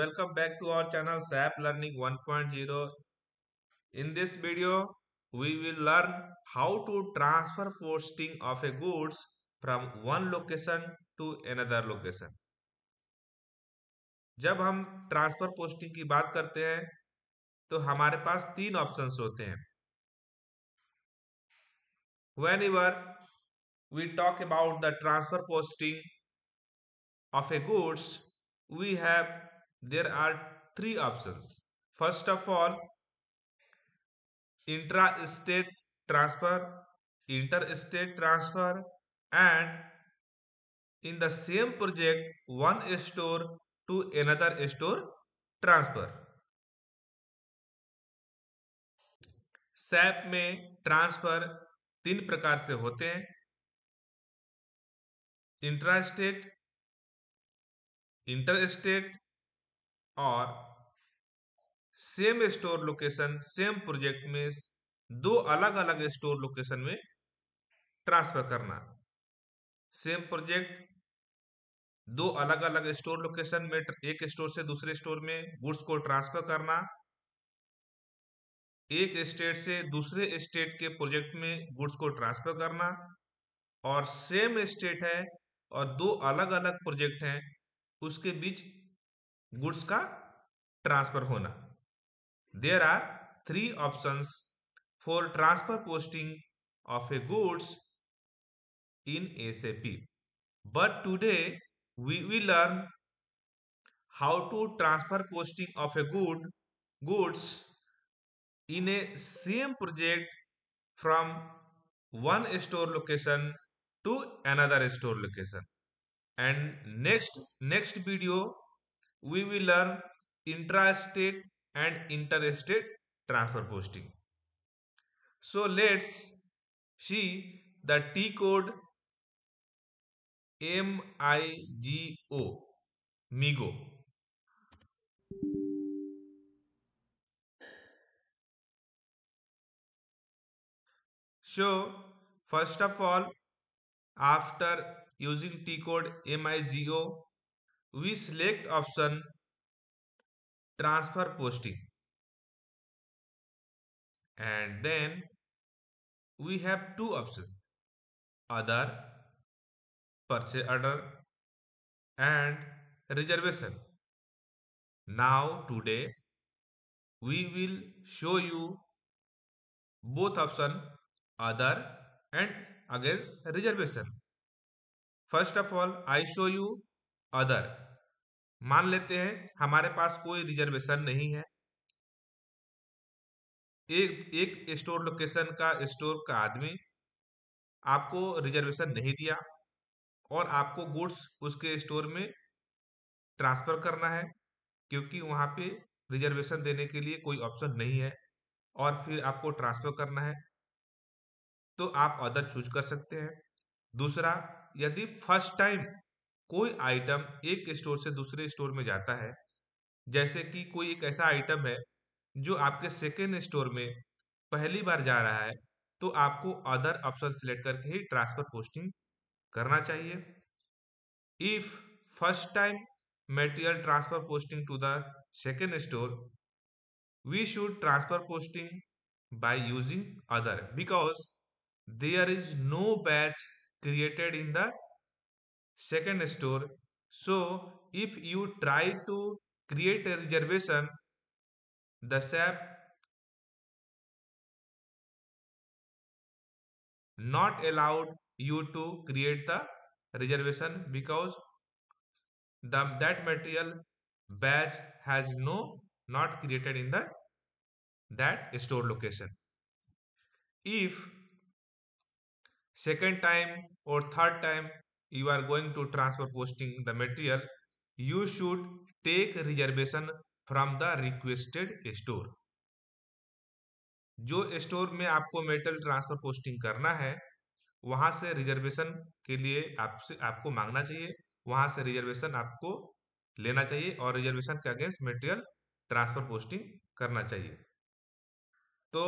Welcome back to our channel SAPLearing1.0. In this video, we will learn how to transfer posting of a goods from one location to another location. जब हम transfer posting की बात करते हैं तो हमारे पास तीन ऑप्शंस होते हैं. Whenever we talk about the transfer posting of a goods, there are three options. First of all, intra-state transfer, interstate transfer, and in the same project, one store to another store transfer. SAP में transfer तीन प्रकार से होते हैं. Intrastate, interstate और same store location, same project में दो अलग अलग स्टोर लोकेशन में ट्रांसफर करना. सेम प्रोजेक्ट दो अलग अलग स्टोर लोकेशन में, एक स्टोर से दूसरे स्टोर में गुड्स को ट्रांसफर करना. एक स्टेट से दूसरे स्टेट के प्रोजेक्ट में गुड्स को ट्रांसफर करना. और सेम स्टेट है और दो अलग अलग प्रोजेक्ट हैं, उसके बीच गुड्स का ट्रांसफर होना. There are three options for transfer posting of a goods in SAP. But today we will learn how to transfer posting of a goods in a same project from one store location to another store location. And next video we will learn intrastate and interstate transfer posting. So let's see the T code MIGO. MIGO. So first of all, after using T code MIGO, we select option transfer posting, and then we have two options: other, purchase order, and reservation. Now today we will show you both options, other and against reservation. First of all, I show you other. मान लेते हैं हमारे पास कोई reservation नहीं है. एक store location का store का आदमी आपको रिजर्वेशन नहीं दिया और आपको गुड्स उसके स्टोर में ट्रांसफर करना है, क्योंकि वहां पे रिजर्वेशन देने के लिए कोई ऑप्शन नहीं है, और फिर आपको ट्रांसफर करना है तो आप अदर चूज कर सकते हैं. दूसरा, यदि फर्स्ट टाइम कोई आइटम एक स्टोर से दूसरे स्टोर में जाता है, जैसे कि कोई एक ऐसा आइटम है जो आपके सेकेंड स्टोर में पहली बार जा रहा है, तो आपको अदर ऑप्शन सिलेक्ट करके ही ट्रांसफर पोस्टिंग करना चाहिए. If first time material transfer posting to the second store, we should transfer posting by using other, because there is no batch created in the second store. So if you try to create a reservation, the SAP not allowed you to create the reservation, because that material batch has not created in that store location. If second time or third time you are going to transfer posting the material, you should take reservation from the requested store. जो store में आपको metal transfer posting करना है, वहां से reservation के लिए आपको मांगना चाहिए, वहां से रिजर्वेशन आपको लेना चाहिए और रिजर्वेशन के अगेंस्ट मेटेरियल ट्रांसफर पोस्टिंग करना चाहिए. तो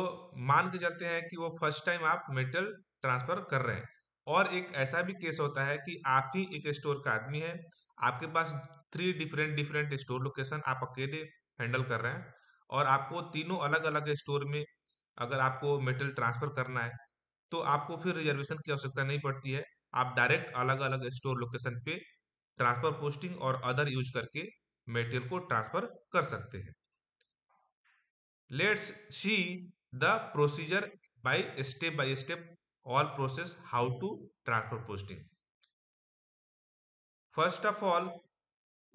मान के चलते हैं कि वो फर्स्ट टाइम आप मेटल ट्रांसफर कर रहे हैं, और एक ऐसा भी केस होता है कि आप ही एक स्टोर का आदमी है, आपके पास थ्री डिफरेंट स्टोर लोकेशन आप अकेले हैंडल कर रहे हैं, और आपको तीनों अलग अलग स्टोर में अगर आपको मेटेरियल ट्रांसफर करना है तो आपको फिर रिजर्वेशन की आवश्यकता नहीं पड़ती है। आप डायरेक्ट अलग अलग स्टोर लोकेशन पे ट्रांसफर पोस्टिंग और अदर यूज करके मेटेरियल को ट्रांसफर कर सकते हैं। Let's see the procedure by step all process how to transfer posting. First of all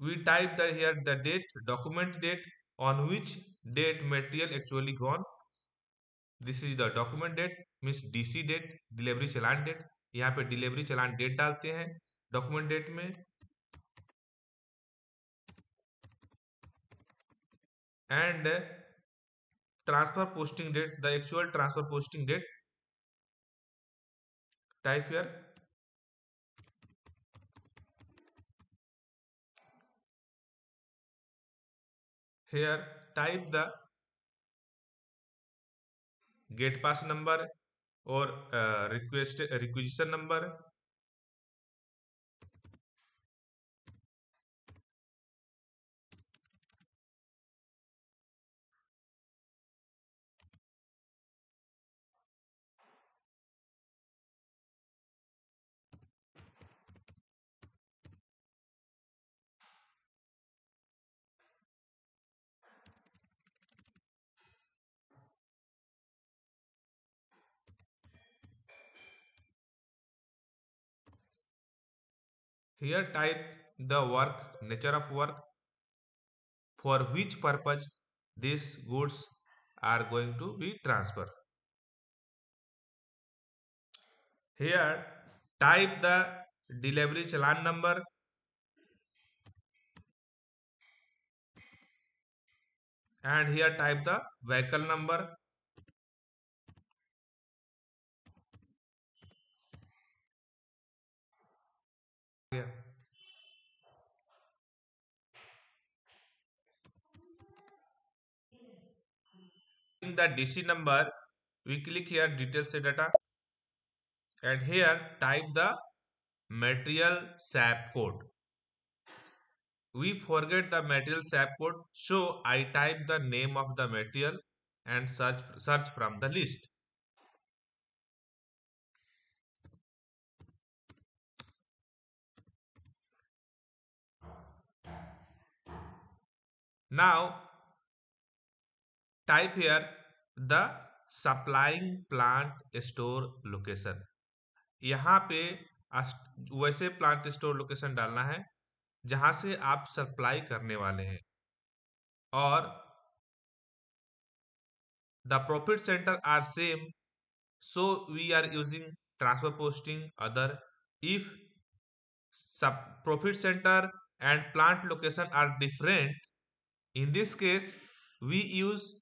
we type that here the date, document date, on which date material actually gone. This is the document date means DC date, delivery challan date। यहाँ पे delivery challan date डालते हैं document date में, and transfer posting date, the actual transfer posting date type here। Here type the gate pass number or requisition number, here type the work, nature of work, for which purpose these goods are going to be transferred। Here type the delivery challan number, and here type the vehicle number, the DC number। We click here detail set data, and here type the material SAP code। We forget the material SAP code, so I type the name of the material and search from the list। Now type here the supplying plant store location। यहाँ पे वैसे plant store location डालना है जहाँ से आप supply करने वाले हैं, और the profit center are same, so we are using transfer posting other। If profit center and plant location are different, in this case we use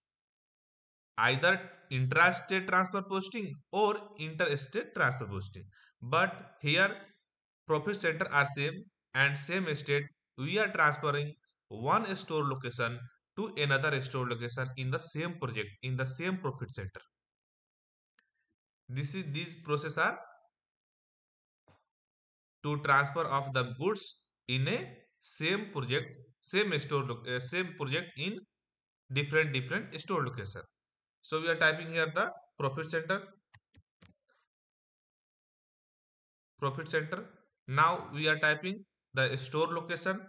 either intrastate transfer posting or interstate transfer posting, but here profit center are same and same state, we are transferring one store location to another store location in the same project, in the same profit center। These process are to transfer of the goods in a same project, same store, same project in different store location। So we are typing here the profit center। Now we are typing the store location,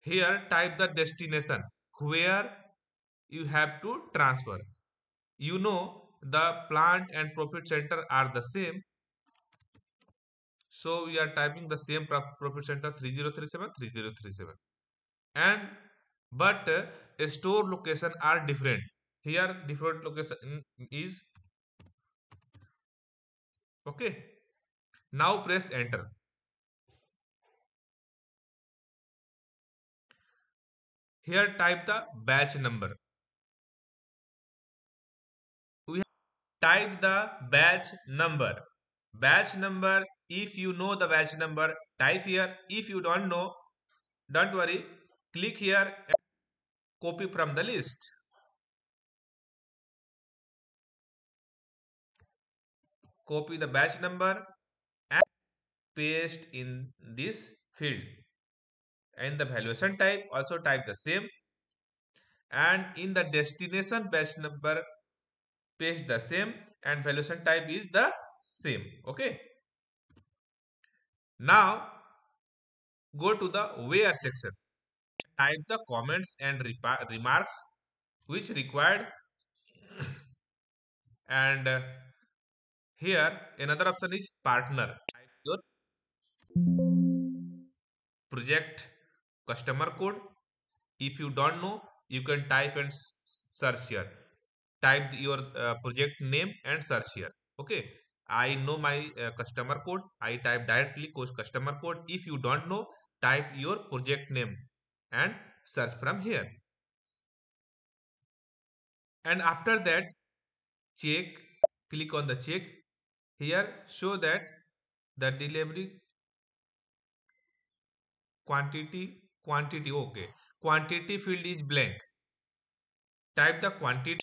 here type the destination where you have to transfer। You know the plant and profit center are the same, so we are typing the same profit center 3037 3037, and but store location are different। Here different location is okay। Now press enter, here type the batch number, we type the batch number। If you know the batch number type here, if you don't know don't worry, click here and copy from the list। Copy the batch number and paste in this field. In the valuation type, also type the same. And in the destination batch number, paste the same, and valuation type is the same. Okay. Now go to the where section. Type the comments and remarks which required. And here another option is partner. Type your project customer code. If you don't know, you can type and search here. Type your project name and search here. Okay. I know my customer code. I type directly customer code. If you don't know, type your project name and search from here. And after that, check. Click on the check. Here, show that the delivery quantity. Okay. Quantity field is blank. Type the quantity.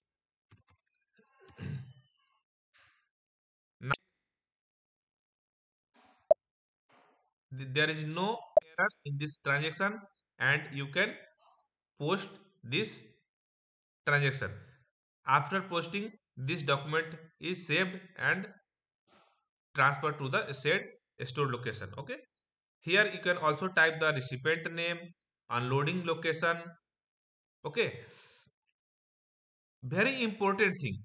There is no error in this transaction, and you can post this transaction. After posting, this document is saved and transferred to the said store location. Okay. Here you can also type the recipient name, unloading location. Okay. Very important thing.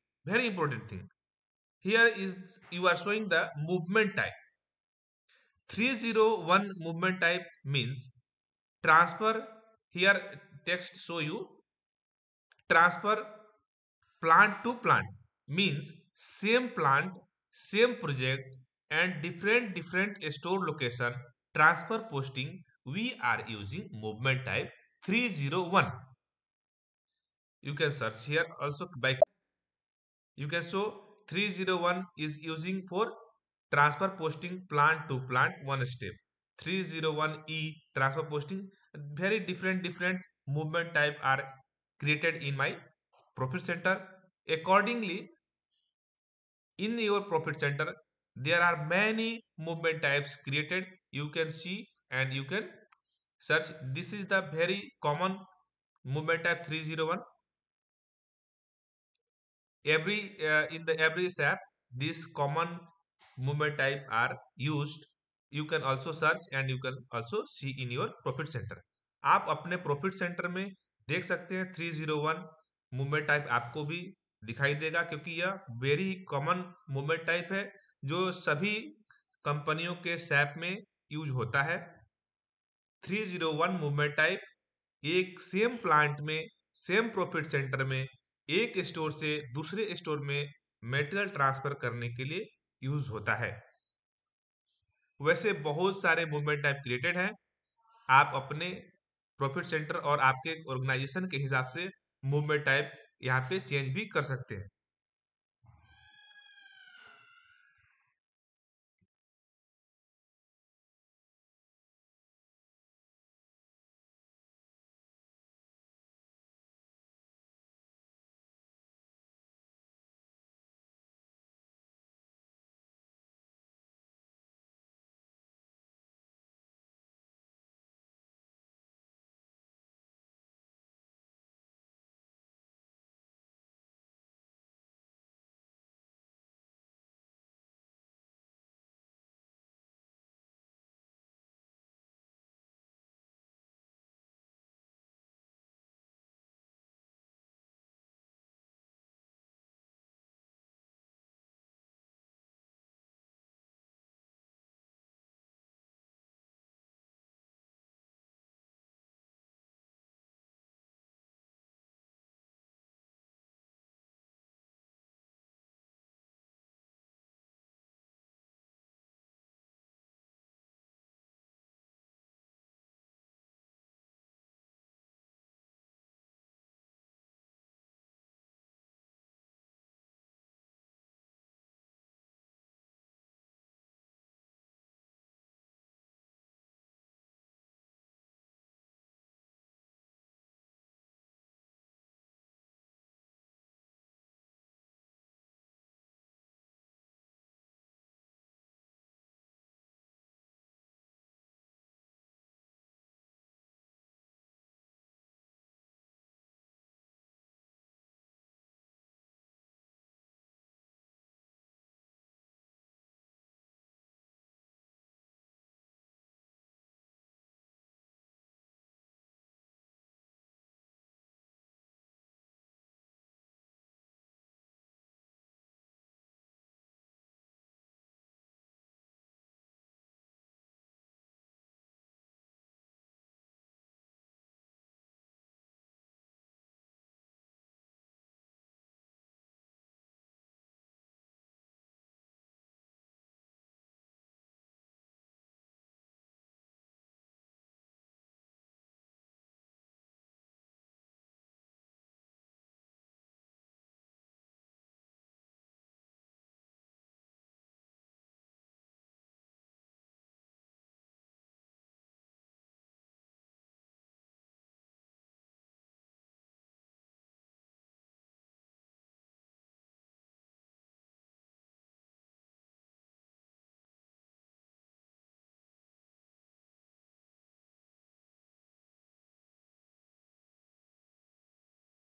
Here is you are showing the movement type. 301 movement type means transfer. Here text show you transfer plant to plant, means same plant, same project and different store location transfer posting. We are using movement type 301. You can search here also by. You can show 301 is using for transfer posting plant to plant one step. 301E transfer posting. Very different movement type are created in my profit center. Accordingly, in your profit center, there are many movement types created. You can see and you can search. This is the very common movement type 301. In every SAP, this common movement type are used. You can also search and you can also see in your profit center. आप अपने profit center में देख सकते हैं 301 movement type आपको भी दिखाई देगा, क्योंकि यह very common movement type है जो सभी कंपनियों के SAP में यूज होता है. 301 movement type एक सेम प्लांट में, सेम प्रॉफिट सेंटर में, एक स्टोर से दूसरे स्टोर में मटेरियल ट्रांसफर करने के लिए यूज होता है. वैसे बहुत सारे मूवमेंट टाइप क्रिएटेड हैं. आप अपने प्रॉफिट सेंटर और आपके ऑर्गेनाइजेशन के हिसाब से मूवमेंट टाइप यहाँ पे चेंज भी कर सकते हैं.